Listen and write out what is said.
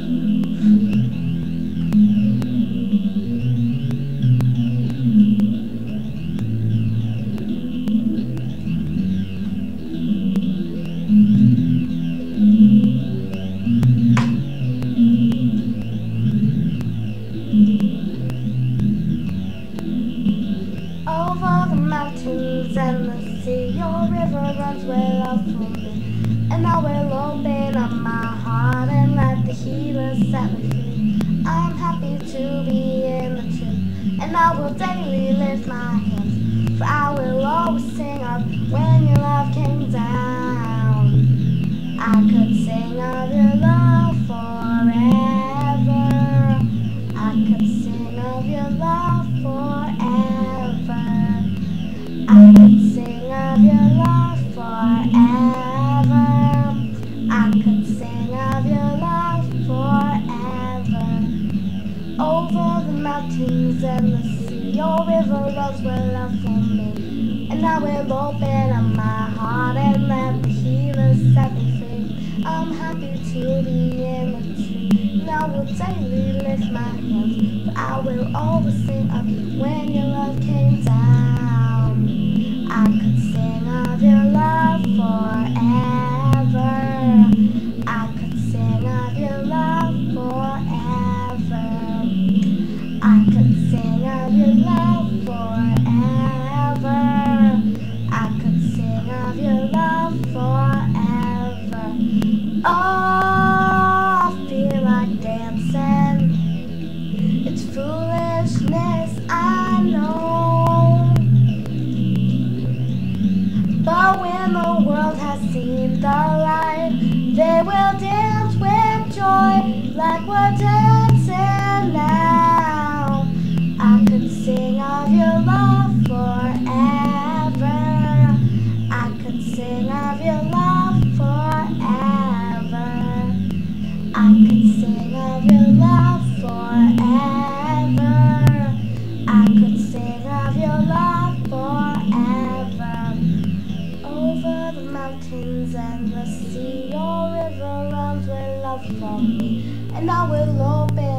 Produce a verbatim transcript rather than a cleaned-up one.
And the sea, your river runs well out from me, and I will open up my heart and let the healer set me free. I am happy to be in the truth, and I will daily lift my hands, for I will always sing of when your love came down. I could sing of your love forever. I could sing of your love forever. I could mountains and the sea, your river runs well out from me, and I will open up my heart and let the healer set me free. I'm happy to be in the tree, and I will daily lift my hands, for I will always sing of you when your love came down. I could sing of your love forever. I could sing of your love forever. I could sing of your love forever. I could sing of your love forever. Oh, I feel like dancing. It's foolishness, I know, but when the world has seen the light, they will dance with joy like we're dancing now. Sing of your love forever. I could sing of your love forever. I could sing of your love forever. I could sing of your love forever. Over the mountains and the sea, your river runs with love for me, and I will open